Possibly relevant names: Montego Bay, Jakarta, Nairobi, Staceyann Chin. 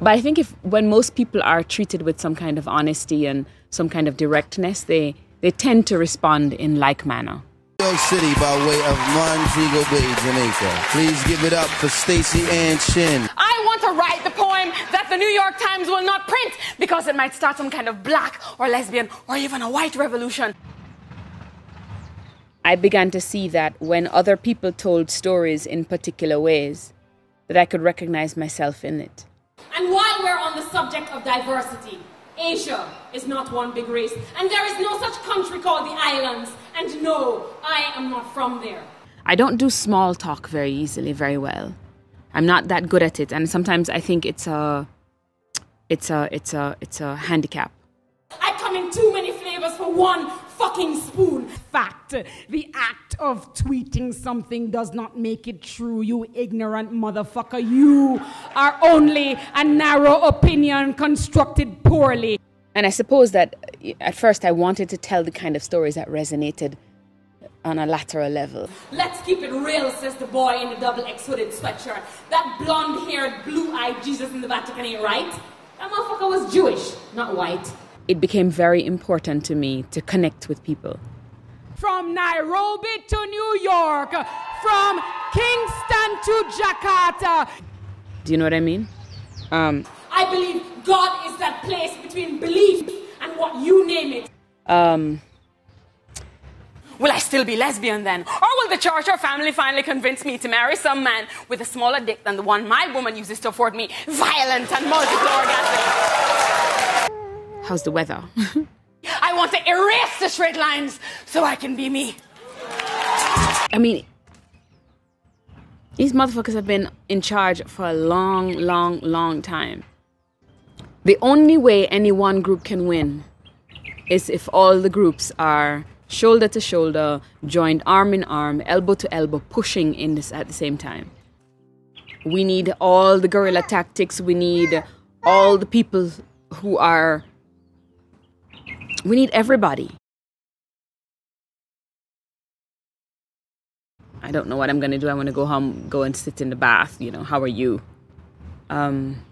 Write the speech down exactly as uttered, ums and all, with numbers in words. But I think if when most people are treated with some kind of honesty and some kind of directness, they, they tend to respond in like manner. New York City by way of Montego Bay, Jamaica. Please give it up for Staceyann Chin. I want to write the poem that the New York Times will not print because it might start some kind of black or lesbian or even a white revolution. I began to see that when other people told stories in particular ways, that I could recognize myself in it. And while we're on the subject of diversity, Asia is not one big race, and there is no such country called the islands, and no, I am not from there. I don't do small talk very easily, very well. I'm not that good at it, and sometimes I think it's a, it's a, it's a, it's a handicap. I come in too many flavors for one fucking spoon. Fact, the act of tweeting something does not make it true, you ignorant motherfucker. You are only a narrow opinion constructed poorly. And I suppose that at first I wanted to tell the kind of stories that resonated on a lateral level. Let's keep it real, says the boy in the double X hooded sweatshirt. That blonde-haired, blue-eyed Jesus in the Vatican ain't right. That motherfucker was Jewish, not white. It became very important to me to connect with people. From Nairobi to New York, from Kingston to Jakarta. Do you know what I mean? Um, I believe God is that place between belief and what you name it. Um, will I still be lesbian then? Or will the church or family finally convince me to marry some man with a smaller dick than the one my woman uses to afford me violent and multiple orgasms? How's the weather? I want to erase the straight lines so I can be me. I mean, these motherfuckers have been in charge for a long, long, long time. The only way any one group can win is if all the groups are shoulder to shoulder, joined arm in arm, elbow to elbow, pushing in this at the same time. We need all the guerrilla tactics. We need all the people who are... We need everybody. I don't know what I'm gonna do. I want to go home, go and sit in the bath. You know, how are you? Um...